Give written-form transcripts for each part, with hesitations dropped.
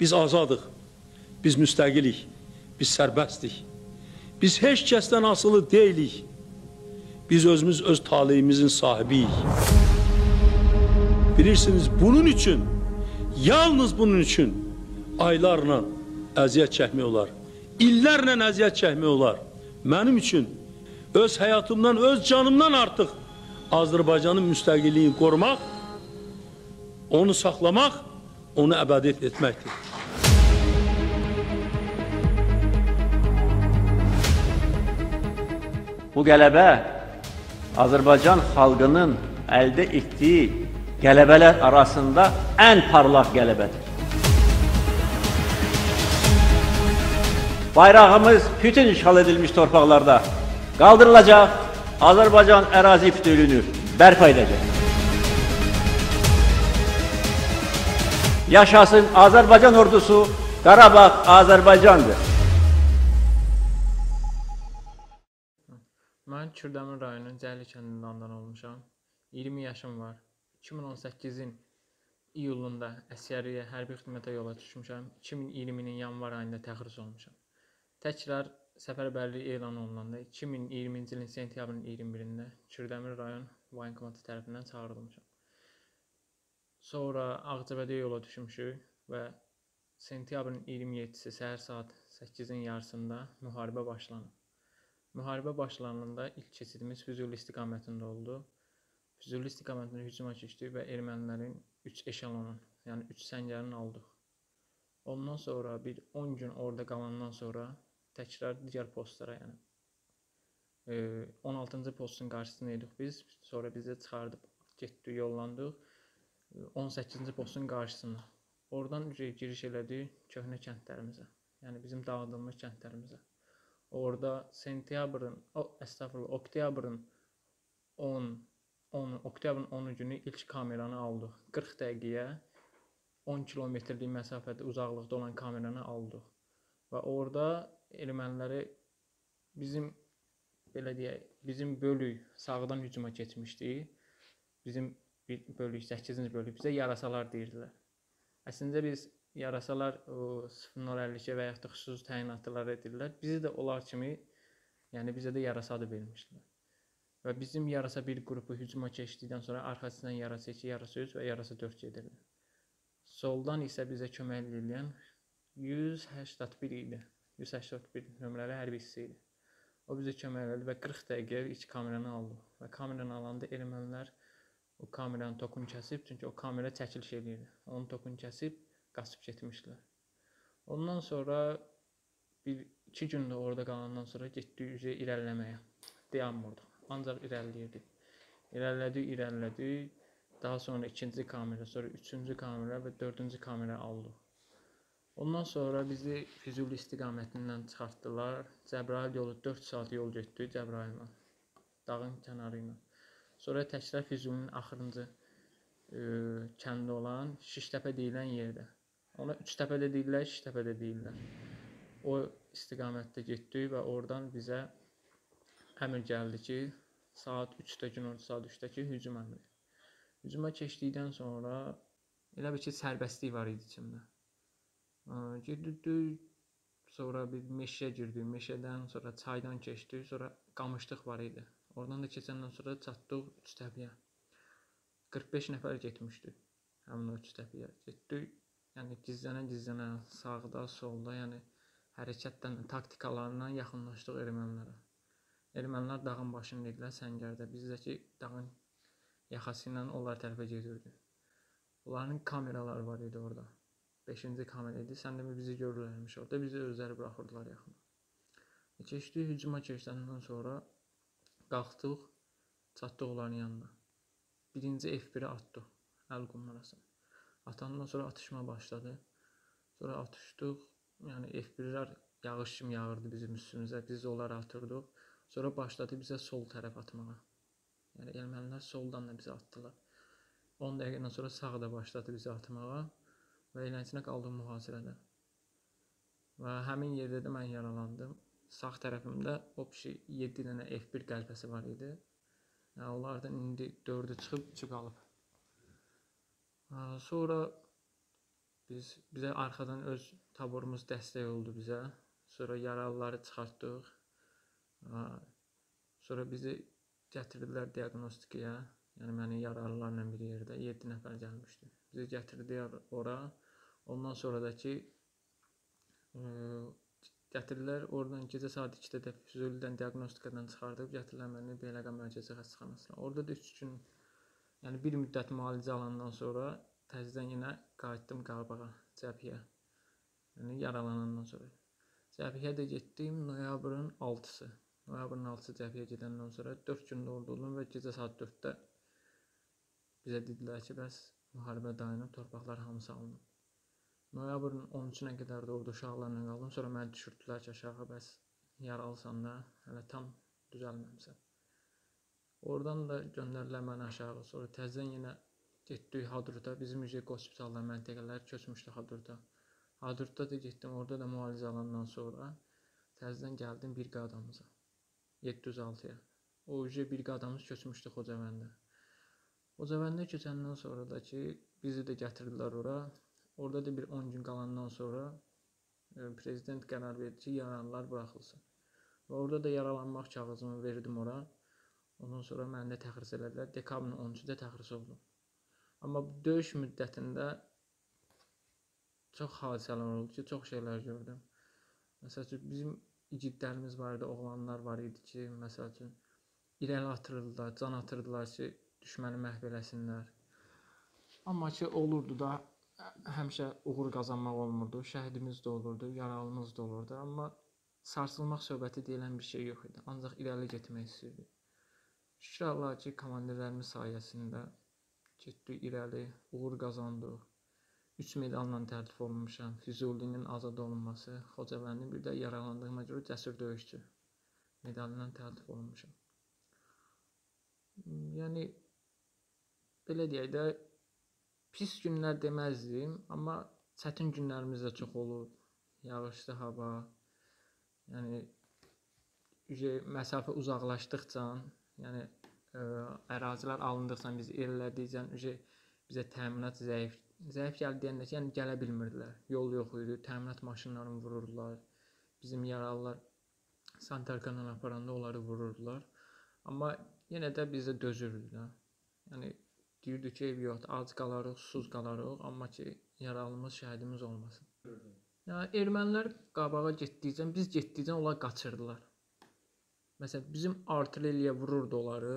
Biz azadıq, biz müstəqilik, biz sərbəstdik. Biz heç kəsdən asılı deyilik. Biz özümüz öz talihimizin sahibiyik. Bilirsiniz, bunun için, yalnız bunun için aylarla əziyyət çəkmək olar. İllərlə əziyyət çəkmək olar. Mənim için öz həyatımdan, öz canımdan artıq Azərbaycanın müstəqilliyini qorumaq, onu saxlamaq, onu əbədi etməkdir. Bu qələbə Azərbaycan xalqının əldə etdiyi qələbələr arasında ən parlaq qələbədir. Bayrağımız bütün işğal edilmiş torpaqlarda qaldırılacaq, Azərbaycan ərazi bütünlüyünü bərpa edəcək. Yaşasın Azərbaycan ordusu, Qarabağ Azərbaycandır. Mən Kürdəmir rayonunun Cəhli kəndindən olmuşam. 20 yaşım var. 2018-in iyulunda əsgərliyə hərbi xidmətə yola düşmüşəm. 2020-nin yanvar ayında təxris olmuşam. Təkrar səfərbərlik elan olunanda 2020-ci ilin sentyabrın 21-də Kürdəmir rayon Vankomatı tərəfindən çağırılmışam. Sonra Ağcabədiyə yola düşmüşük və sentyabrın 27-si səhər saat 8-in yarısında müharibə başlandı. Müharibə başlananda ilk keçidimiz Füzuli istiqamətində oldu. Füzuli istiqamətində hücuma keçdik və ermənilərin 3 eşalonun, yəni 3 səngərini aldıq. Ondan sonra bir 10 gün orada qalandan sonra təkrar digər postlara, yəni 16-cı postun qarşısındaydık biz. Sonra bizi çıxardıb getdik, yollandıq 18-ci postun qarşısına. Oradan giriş elədik köhnə kəndlərimizə, yəni bizim dağıdılmış kəndlərimizə. Orada oktyabrın 10 günü ilk kameranı aldıq. 40 dəqiqəyə 10 kilometrlik məsafədə uzaqlıqda olan kameranı aldıq. Və orada erməniləri bizim bölük sağdan hücuma keçmişdi. Bizim bölük, 8-ci bölük bizə yarasalar deyirdilər. Əslində biz yarasalar 0-52 və yaxud da xüsusi təyinatlar edirlər. Bizi də onlar kimi, yəni bizə də yarasadı vermişdilər. Və bizim yarasa bir qrupu hücuma keçdikdən sonra arxasından yarasa 2, yarasa 3 və yarasa 4 gedirlər. Soldan isə bizə kömək eləyən 181 idi. 181 nömrəli hərbi hissə idi. O bizə kömək elədi və 40 dəqiqə iç kameranı aldı. Və kameranı alanda ermənilər o kameranın tokunu kəsib, çünki o kamera çəkiliş eləyirdi. Onun tokunu kəsib, qaçıb getmişdilər. Ondan sonra 1-2 gün də orada qalandan sonra getdik üzə irəliləməyə. Dayanmırdıq, ancaq irəliləyirdik. İrəlilədik. Daha sonra 2-ci kamera, sonra 3-cü kamera və 4-cü kamera aldıq. Ondan sonra bizi Füzuli istiqamətindən çıxartdılar. Cəbrayil yolu 4 saat yol getdik Cəbrayillə, dağın kənarı ilə. Sonra təkrar Füzulinin axırıncı kəndi olan Şiştəpə deyilən yerdə. Ona Üçtəpədə deyirlər, Şiştəpədə deyirlər. O istiqamətdə getdik və oradan bizə əmr gəldi ki, saat 3-də, gün orta saat 3-dəki hücum əmri. Hücuma keçdikdən sonra elə bir ki, sərbəstlik var idi içimdə. Girdik, sonra bir meşəyə girdik, meşədən sonra çaydan keçdik, sonra qamışlıq var idi. Oradan da keçəndən sonra çatdıq Üçtəpiyə. 45 nəfər getmişdi həmin o Üçtəpiyə. Getdik, yəni gizlənə-gizlənə, sağda, solda, yəni hərəkətdən, taktikalarından yaxınlaşdıq ermənilərə. Ermənilər dağın başında idilər, səngərdə. Bizdəki dağın yaxasıyla onlar tərəfə gedirdi. Onların kameraları var idi orada. 5-ci kamera idi. Sən demə bizi görürlərmiş orada. Bizi özləri bıraxırdılar yaxın. Keçdik, hücuma keçdikdən sonra qalxdıq, çatdıq onların yanına. Birinci F1-i atdıq, əl qumlarasını. Atandan sonra atışma başladı. Sonra atışdıq, yəni F1-lər yağış kimi yağırdı bizim üstümüzə. Biz onları atırdıq. Sonra başladı bizə sol tərəf atmağa. Yəni ermənilər soldan da bizi atdılar. 10 dəqiqədən sonra sağa da başladı bizi atmağa və eləncə qaldıq mühasirədə. Və həmin yerdə də mən yaralandım. Sağ tərəfimdə o pişi 7 dənə F1 qəlpəsi var idi. Yəni onlardan indi 4-ü çıxıb, 3-ü qalıb. Sonra Bizə arxadan öz taborumuz dəstək oldu bizə. Sonra yaralıları çıxartdıq. Sonra bizi gətirdilər diagnostikaya. Yəni məni yaralılarla bir yerdə 7 nəfər gəlmişdi. Bizi gətirdilər ora. Ondan sonradakı gətirdilər oradan gecə saat 2-də də Füzulidən diagnostikadan çıxardıb gətirdilər məni Beyləqan Mərkəzi Xəstəxanasına. Orada da 3 gün, yəni bir müddət müalicə alandan sonra təzədən yenə qayıtdım Qarabağa, cəbhəyə. Yəni yaralanandan sonra. Cəbhəyə də getdim noyabrın 6-sı. Noyabrın 6-sı cəbhəyə gedəndən sonra 4 gün orada oldum və gecə saat 4-də bizə dedilər ki, bəs müharibə dayanıb, torpaqlar hamısı alınıb. Noyabrın 13-nə qədər də orada uşaqlarla qaldım. Sonra məni düşürdülər ki, aşağı bəs yaralısan da, hələ tam düzəlməmsən. Oradan da göndərdilər məni aşağı. Sonra təzədən yenə getdik Hadrut'a, bizim ücret hospitallar məntəqələri köçmüşdü Hadrut'a. Hadrut'a da getdim, orada da müalicə alandan sonra təzədən gəldim briqadamıza, 706-ya. O ücret briqadamız köçmüşdü Xocavəndə. Xocavəndə köçəndən sonra da ki, bizi də gətirdilər ora. Orada da bir 10 gün qalandan sonra prezident qərar verdi ki, yaralılar buraxılsın. Və orada da yaralanmaq kağızımı verdim ora. Ondan sonra məni də təxris elədilər, dekabrın 13-də təxris oldum. Amma döyüş müddətində çox hadisələr oldu ki, çox şeylər gördüm. Məsəl üçün, bizim igidlərimiz var idi, oğlanlar var idi ki, məsəl üçün, irəli atırdılar, can atırdılar ki, düşməni məhv eləsinlər. Amma ki, olurdu da, həmişə uğur qazanmaq olmurdu, şəhidimiz də olurdu, yaralımız da olurdu. Amma sarsılmaq söhbəti deyilən bir şey yox idi, ancaq irəli getmək istəyirdi. Şükür Allah ki, komandirlərimiz sayəsində getdik irəli, uğur qazandıq. 3 medalla təltif olunmuşam. Füzulinin azad olunması, Xocavəndin bir də yaralandığıma görə cəsur döyüşçü medalından təltif olunmuşam. Yəni, belə deyək də, pis günlər deməzdim, amma çətin günlərimiz də çox olub. Yağışlı hava, yəni, məsafə uzaqlaşdıqca, yəni, ərazilər alındıqsan, biz irəlilədikcə bizə təminat zəif. Zəif gəldi deyəndə ki, yəni gələ bilmirdilər. Yol yox idi, təminat maşınlarını vururdular. Bizim yaralılar Santarkandan aparanda onları vururdular. Amma yenə də bizə dözürdülər. Yəni, deyirdik ki, ev yoxdur, ac qalarıq, susuz qalarıq, amma ki, yaralımız, şəhidimiz olmasın. Yəni, ermənilər qabağa getdikcə, biz getdikcə onlar qaçırdılar. Məsələn, bizim artilleriyə vururdu onları,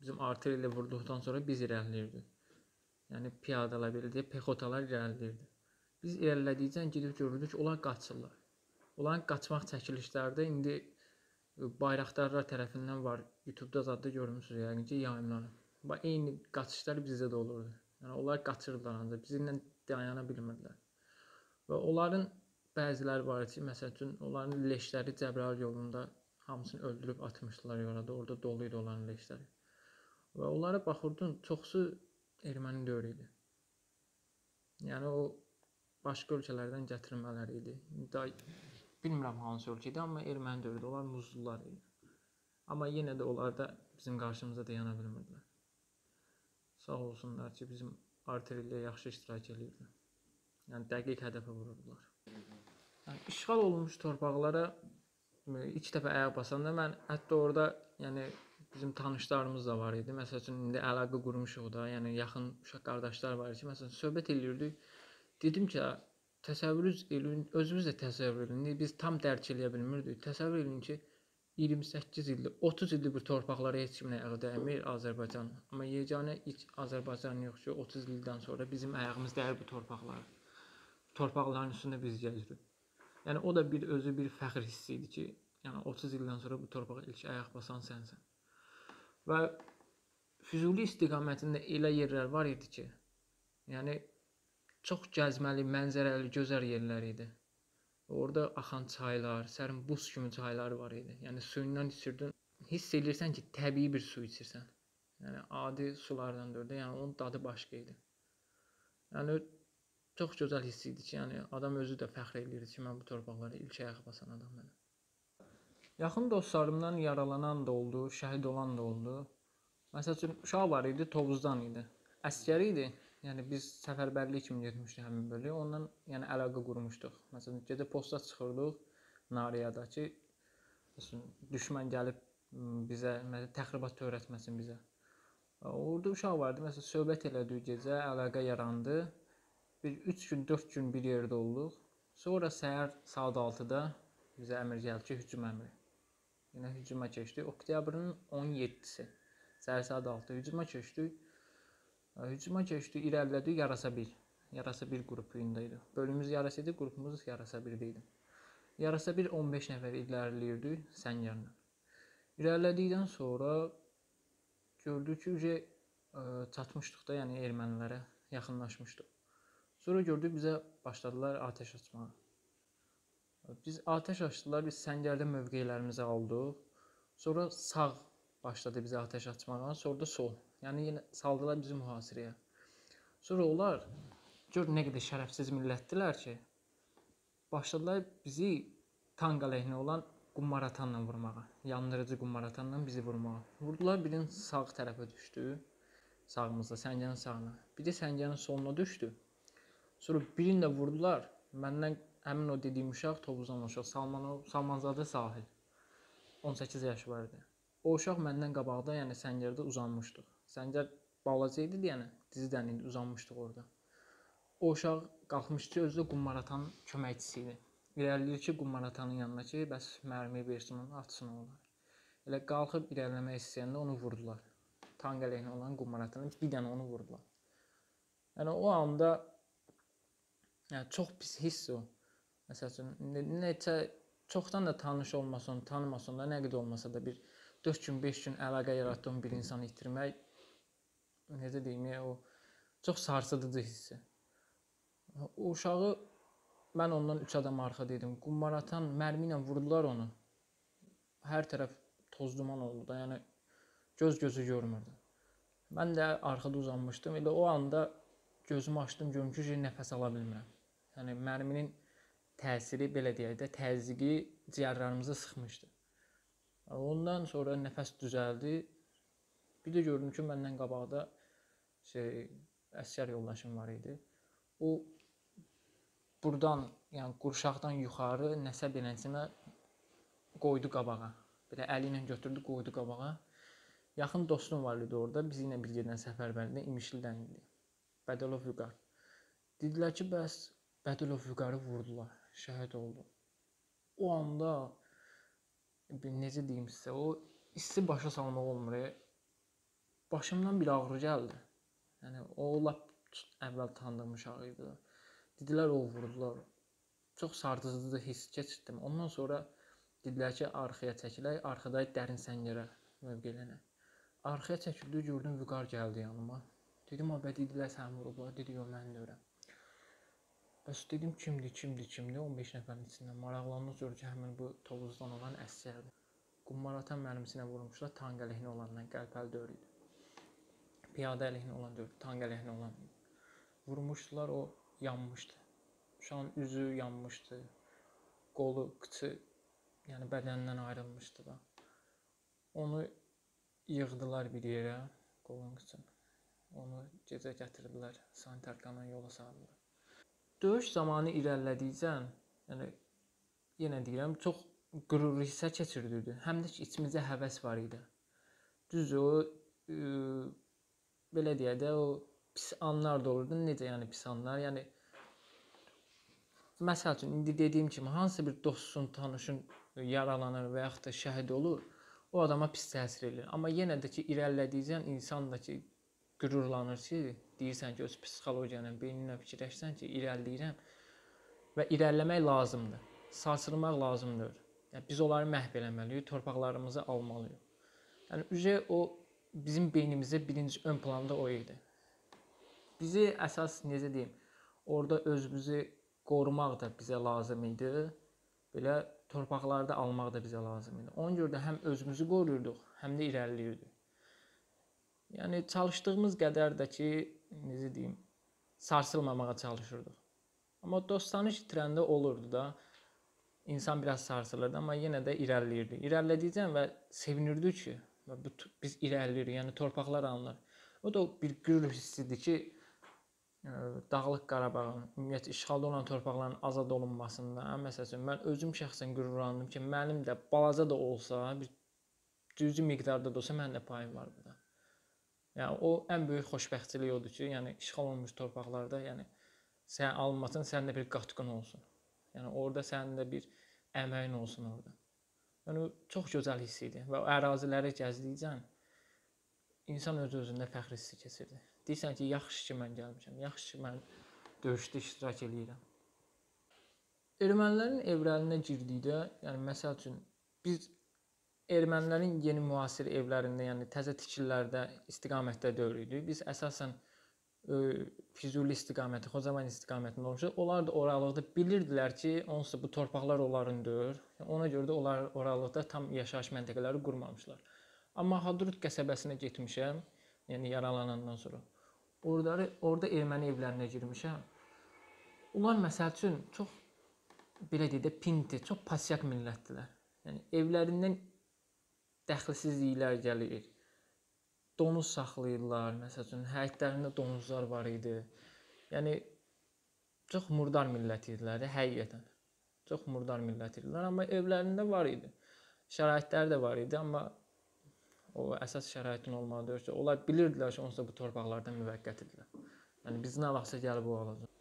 bizim artilleriyə vurduqdan sonra biz irəliləyirdik. Yəni, piyadalar belə deyək, pexotalar irəliləyirdi. Biz irəlilədikcə gedib görürdük ki, onlar qaçırlar. Onların qaçmaq çəkilişlərdə indi bayraqdarlar tərəfindən var, YouTube-da zadda görmüşsünüz, yəqin ki, yayımlanıb. Eyni qaçışlar bizdə də olurdu. Yəni, onlar qaçırdılar ancaq, bizimlə dayana bilmirdilər. Və onların bəziləri var ki, məsəl üçün, onların leşləri Cəbrayıl yolunda hamısını öldürüb atmışdılar yorada, orada doluydu onların leşləri. Və onlara baxırdın, çoxsu erməni döyür idi. Yəni, o, başqa ölkələrdən gətirmələri idi. Bilmirəm hansı ölkə idi, amma erməni döyür idi, onlar muzlular idi. Amma yenə də onlar da bizim qarşımıza dayana bilmirdilər. Sağ olsunlar ki, bizim artilleriyə yaxşı iştirak edirdilər. Yəni, dəqiq hədəfə vururdular. İşğal olunmuş torpaqlara İlk dəfə ayaq basanda mən hətta orada, yəni, bizim tanışlarımız da var idi. Məsəl üçün, indi əlaqə qurmuşuq da, yəni, yaxın uşaq qardaşlar var ki, məsələn, söhbət edirdik. Dedim ki, təsəvvürünüz eləyin, özümüz də təsəvvür eləyin, biz tam dərk eləyə bilmirdik. Təsəvvür eləyin ki, 28 ildir, 30 ildir bu torpaqlara heç kimin ayağı dəymir Azərbaycan. Amma yeganə ilk Azərbaycan yox ki, 30 ildən sonra bizim ayağımız dəyir bu torpaqlara. Torpaqların üstündə biz gəzirik. Yəni, o da özü bir fəxr hissi idi ki, yəni, 30 ildən sonra bu torpağa ilk ayaq basan sənsən. Və Füzuli istiqamətində elə yerlər var idi ki, yəni, çox gəzməli, mənzərəli, gözəl yerlər idi. Orada axan çaylar, sərin buz kimi çaylar var idi. Yəni, suyundan içirdin, hiss edirsən ki, təbii bir su içirsən. Yəni, adi sulardan dördü, yəni, onun dadı başqa idi. Yəni, çox gözəl hiss idi ki, yəni, adam özü də fəxr edirdi ki, mən bu torpaqları ilk ayaq basan adam mənə. Yaxın dostlarımdan yaralanan da oldu, şəhid olan da oldu. Məsəl üçün, uşaq var idi, Tovuzdan idi. Əsgər idi, yəni biz səfərbərlik kimi getmişdik həmin bölüyə. Ondan yəni əlaqə qurmuşduq. Məsələn, gecə posta çıxırdıq Nariyadakı. Düşmən gəlib bizə təxribat törətməsin bizə. Orada uşaq vardı. Məsələn, söhbət elədik gecə, əlaqə yarandı. Bir 3 gün, 4 gün bir yerdə olduq. Sonra səhər saat 6-da bizə əmr gəldi ki, hücum əmri. Yenə hücuma keçdik. Oktyabrın 17-si. Səhər saat 6-da hücuma keçdik. Hücuma keçdi, irəlilədik Yarasa 1. Yarasa 1 qrupunda idi. Bölümümüz Yarasa idi, qrupumuz Yarasa 1-də idi. Yarasa 1 15 nəfər ilərləyirdi səngərlə. İrəlilədikdən sonra gördük ki, uca çatmışdıq da, yəni ermənilərə yaxınlaşmışdıq. Sonra gördük bizə başladılar atəş açmağa. Biz atəş açdılar, biz səngərdə mövqelərimizi aldıq. Sonra sağ başladı bizə atəş açmağa, sonra da sol. Yəni yenə saldılar bizi mühasirəyə. Sonra onlar gör nə qədər şərəfsiz millətdirlər ki, başladılar bizi tank əleyhinə olan qumaratanla vurmağa, yandırıcı qumaratanla bizi vurmağa. Vurdular, birinin sağ tərəfə düşdü, sağımızda, səngənin sağına. Biri səngənin soluna düşdü. Sonra birini də vurdular, məndən həmin o dediyim uşaq, Tobuzan uşaq, Salmanzadə Sahil, 18 yaşı var idi. O uşaq məndən qabaqda, yəni səngərdə uzanmışdıq. Səncər balaca idi, yəni dizdən indi uzanmışdıq orada. O uşaq qalxmışdı ki, özü də qumaratanın köməkçisi idi. İrəliləyir ki, qumaratanın yanına ki, bəs mərmi versin onu, atsın onlar. Elə qalxıb irəliləmək istəyəndə onu vurdular. Tank əleyhinə olan qumaratanın bir dənə onu vurdular. Yəni o anda yəni, çox pis hiss o. Məsəl üçün, çoxdan da tanış olmasın, tanımasın da, nə qədər olmasa da bir 4 gün, 5 gün əlaqə yaratdığım bir insanı itirmək, necə deyim, o çox sarsıdıcı hissi. O uşağı, mən ondan 3 adam arxa dedim, qumbaratan mərmi ilə vurdular onu. Hər tərəf toz duman oldu da, yəni göz-gözü görmürdü. Mən də arxada uzanmışdım, elə o anda gözümü açdım, gömkü ki, nəfəs ala bilmirəm. Yəni mərminin təsiri, belə deyək də, təzyiqi ciyərlərimizi sıxmışdı. Ondan sonra nəfəs düzəldi. Bir də gördüm ki, məndən qabaqda əsgər yoldaşım var idi. O, buradan, yəni qurşaqdan yuxarı nəsə beləsinə qoydu qabağa. Belə əli ilə götürdü, qoydu qabağa. Yaxın dostum var idi orada. Biz ilə bir gedən səfərbərdə, İmişlidən idi. Bədəlov Vüqar. Dedilər ki, bəs Bədəlov Vüqarı vurdular. Şəhid oldu. O anda necə deyim sizə, o hissi başa salmaq olmur. Başımdan bir ağrı gəldi. Yəni, o lap əvvəl tanıdığım uşaq idi. Dedilər, o vurdular. Çox sarsıdıcı hiss keçirdim. Ondan sonra dedilər ki, arxaya çəkilək, arxada dərin səngərə mövqelənək. Arxaya çəkildi, gördüm, Vüqar gəldi yanıma. Dedim, abə, dedilər, sən vurublar. Dedi, yox, mən deyirəm. Bəs dedim, kimdir, 15 nəfərin içindən maraqlanmış görür ki, həmin bu Tovuzdan olan əsgərdir. Qumbaratan mərmisinə vurmuşlar, tank əleyhinə olandan qəlpəli döyür idi. Piyada əleyhinə olan döyür, tank əleyhinə olan idi. Vurmuşdular, o yanmışdı. Uşağın üzü yanmışdı, qolu, qıçı, yəni bədənindən ayrılmışdı da. Onu yığdılar bir yerə, qolun qıçını. Onu gecə gətirdilər, sanitarkanla yola saldılar. Döyüş zamanı irəlilədikcə, yəni, yenə deyirəm, çox qürur hissə keçirdirdi. Həm də ki, içimizdə həvəs var idi. Düzdür, o, belə deyək də, o pis anlar da olurdu. Necə yəni pis anlar? Yəni, məsəl üçün, indi dediyim kimi, hansı bir dostun, tanışın yaralanır və yaxud da şəhid olur, o adama pis təsir edir. Amma yenə də ki, irəlilədikcə, insan da ki, qürurlanır ki, deyirsən ki, öz psixologiyanın beyninlə fikirləşsən ki, irəliləyirəm və irəliləmək lazımdır, sarsılmaq lazımdır. Yəni, biz onları məhv eləməliyik, torpaqlarımızı almalıyıq. Yəni, ücə o, bizim beynimizə birinci ön planda o idi. Bizi əsas, necə deyim, orada özümüzü qorumaq da bizə lazım idi, belə torpaqları da almaq da bizə lazım idi. Ona görə də həm özümüzü qoruyurduq, həm də irəliləyirdik. Yəni, çalışdığımız qədər də ki, necə deyim, sarsılmamağa çalışırdıq. Amma dostanı itirəndə olurdu da, insan biraz sarsılırdı, amma yenə də irəliləyirdi. İrəlilədikcə və sevinirdi ki, biz irəliləyirik, yəni torpaqlar alınır. O da bir qürur hissidir ki, Dağlıq Qarabağın, ümumiyyətlə işğalda olan torpaqların azad olunmasında, məsəl üçün, mən özüm şəxsən qürurlandım ki, mənim də balaca da olsa, bir cüzi miqdarda da olsa, mənim də payım var burada. Yəni, o ən böyük xoşbəxtçilik odur ki, yəni, işğal olunmuş torpaqlarda, yəni, sən alınmasın, sənin də bir qatqın olsun. Yəni, orada sənin də bir əməyin olsun orada. Yəni, çox gözəl hiss idi və o əraziləri gəzdiyicən, insan öz-özündə fəxri hissi keçirdi. Deyirsən ki, yaxşı ki, mən gəlmişəm, yaxşı ki, mən döyüşdə iştirak eləyirəm. Ermənilərin evlərinə girdikdə, yəni, məsəl üçün, biz ermənilərin yeni müasir evlərində, yəni təzə tikililərdə istiqamətdə döyürüydük. Biz əsasən Füzuli istiqaməti, Xocavənd istiqamətində olmuşuq. Onlar da oralıqda bilirdilər ki, onsuz bu torpaqlar onlarındır. Ona görə də onlar oralıqda tam yaşayış məntəqələri qurmamışlar. Amma Hadrut qəsəbəsinə getmişəm, yəni yaralanandan sonra. Orada erməni evlərinə girmişəm. Onlar məsəl üçün çox, belə deyək də, pinti, çox pasyak millətdirlər. Yəni, evlərindən dəxilsizliklər gəlir. Donuz saxlayırlar, məsəl üçün, həyətlərində donuzlar var idi. Yəni, çox murdar millət idilər, həqiqətən. Çox murdar millət idilər, amma evlərində var idi. Şəraitlər də var idi, amma o əsas şəraitin olmalıdır ki, onlar bilirdilər ki, onsuz da bu torpaqlardan müvəqqətidirlər. Yəni, biz nə vaxtsa gəlib o alacaq.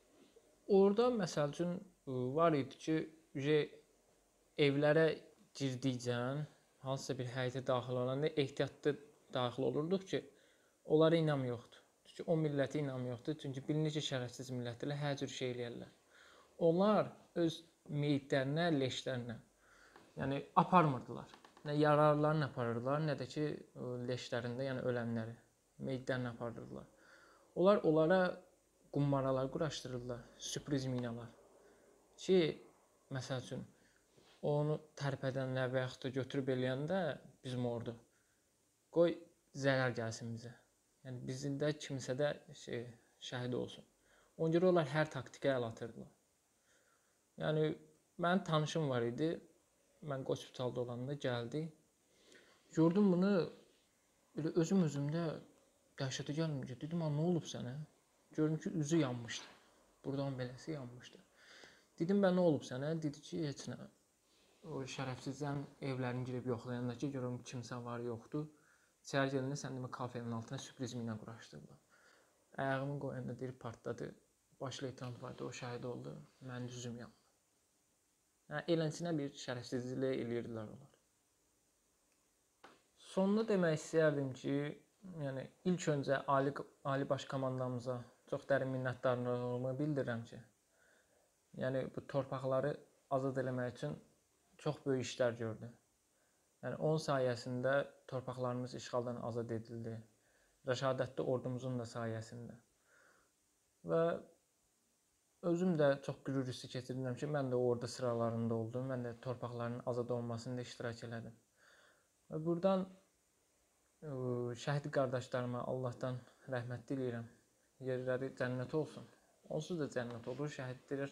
Orada, məsəl üçün, var idi ki, evlərə girdikcən, hansısa bir həyətə daxil olanda ehtiyatda daxil olurduq ki, onlara inam yoxdur. Çünki o millətə inam yoxdur. Çünki bilinir ki, şərəfsiz millətdirlər, hər cür şey eləyərlər. Onlar öz meyitlərinə, leşlərinə, yəni, aparmırdılar. Nə yararlarını aparırlar, nə də ki, leşlərində, yəni ölənləri, meyitlərini aparırlar. Onlar onlara qummaralar quraşdırırlar, sürpriz minalar ki, məsəl üçün, onu tərpədənlər və yaxud da götürüb eləyəndə bizim ordu. Qoy, zərər gəlsin bizə. Yəni, bizdə kimsə də şəhid olsun. Ona görə onlar hər taktikə əl atırdılar. Yəni, mənim tanışım var idi. Mən hospitalda olanda gəldi. Gördüm bunu, elə özüm-özümdə dəhşətə gəlmir ki, dedim, nə olub sənə? Gördüm ki, üzü yanmışdı. Buradan beləsi yanmışdı. Dedim, nə olub sənə? Dedi ki, heç nə. O şərəfsizdən evlərini girib yoxlayanda ki, görürüm kimsə var, yoxdur. İçəri gəlində sən demə kafenin altına sürpriz mina quraşdırdı. Ayağımı qoyanda deyir, partladı. Başı leytenant vardı, o şəhid oldu. Mənim üzüm yandı. Elənçinə bir şərəfsizlik eləyirdilər onlar. Sonunda demək istəyərdim ki, ilk öncə Ali Baş Komandamıza çox dərin minnətdarlığımı bildirirəm ki, bu torpaqları azad eləmək üçün çox böyük işlər gördü. Onun sayəsində torpaqlarımız işğaldan azad edildi. Rəşadətli ordumuzun da sayəsində. Və özüm də çox qürür hissi keçirdim ki, mən də orada sıralarında oldum, mən də torpaqların azad olmasında iştirak elədim. Və buradan şəhid qardaşlarıma Allahdan rəhmət diləyirəm. Yerləri cənnət olsun. Onsuz da cənnət olur, şəhidlər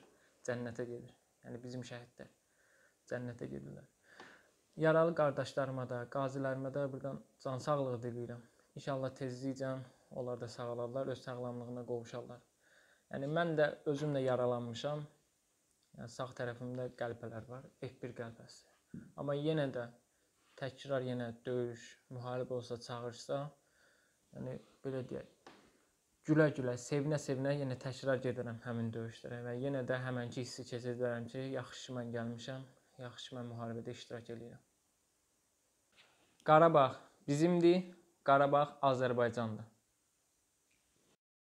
cənnətə gedir. Yəni, bizim şəhidlər cənnətə gedirlər. Yaralı qardaşlarıma da, qazilərimə də buradan cansağlığı diləyirəm. İnşallah tezliklə onlar da sağalarlar, öz sağlamlığına qovuşarlar. Yəni, mən də özüm də yaralanmışam, sağ tərəfimdə qəlpələr var, F1 qəlpəsi. Amma yenə də təkrar, yenə döyüş, müharibə olsa, çağırsa, yəni, belə deyək, gülə-gülə, sevinə-sevinə yenə təkrar gedirəm həmin döyüşlərə və yenə də həmənki hissi keçirdirəm ki, yaxşı ki, mən gəlmişəm, yaxşı ki, mən müharibədə iştirak edirəm. Qarabağ bizimdir, Qarabağ Azərbaycandır.